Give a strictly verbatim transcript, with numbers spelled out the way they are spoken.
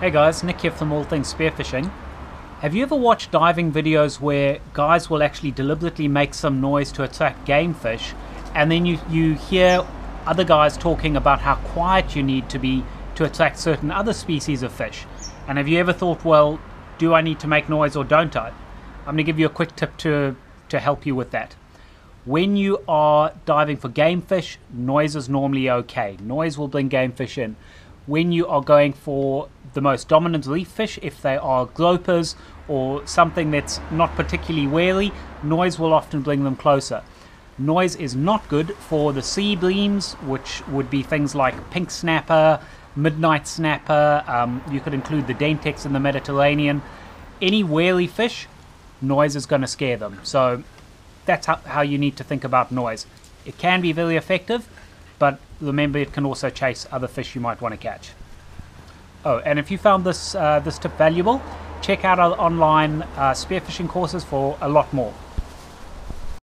Hey guys, Nick here from All Things Spearfishing. Have you ever watched diving videos where guys will actually deliberately make some noise to attract game fish, and then you, you hear other guys talking about how quiet you need to be to attract certain other species of fish? And have you ever thought, well, do I need to make noise or don't I? I'm going to give you a quick tip to, to help you with that. When you are diving for game fish, noise is normally okay. Noise will bring game fish in. When you are going for the most dominant reef fish, if they are gropers or something that's not particularly wary, noise will often bring them closer. Noise is not good for the sea breams, which would be things like pink snapper, midnight snapper, um, you could include the dentex in the Mediterranean. Any wary fish, noise is going to scare them. So that's how, how you need to think about noise. It can be very effective, but remember, it can also chase other fish you might want to catch. Oh, and if you found this, uh, this tip valuable, check out our online uh, spearfishing courses for a lot more.